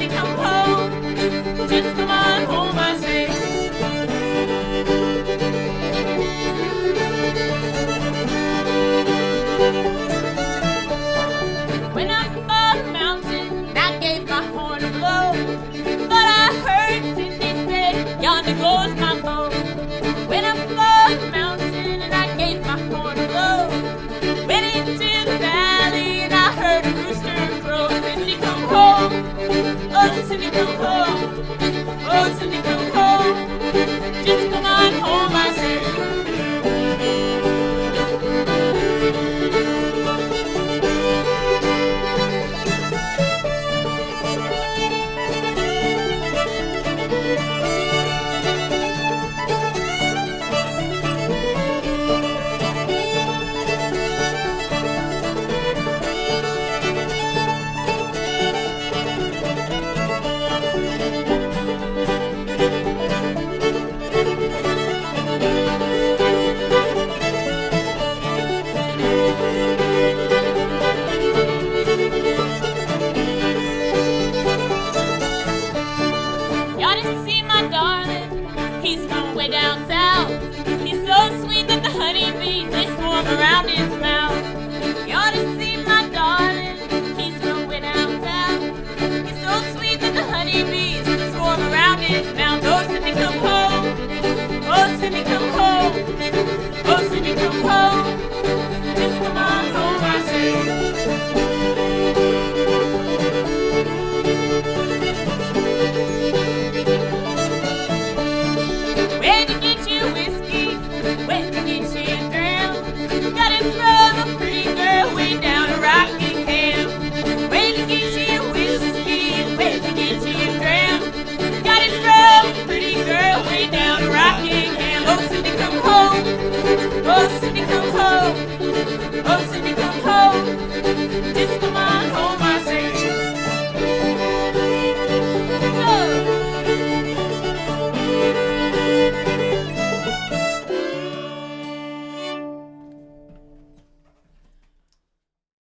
to come home. Just come on home, I say. When I called the mountain, I gave my horn a blow, but I heard Cindy say, yonder goes my bow. When I called the mountain, and I gave my horn a blow, went into the valley, and I heard a rooster crow. Cindy, come home. Oh, Cindy, come home. Oh, Cindy, come home. Just come on home, I say. He's from way down south. He's so sweet that the honeybees, they swarm around his mouth. You ought to see my darling. He's from way down south. He's so sweet that the honeybees swarm around his mouth. Oh, Cindy, come home. Oh, Cindy, come home.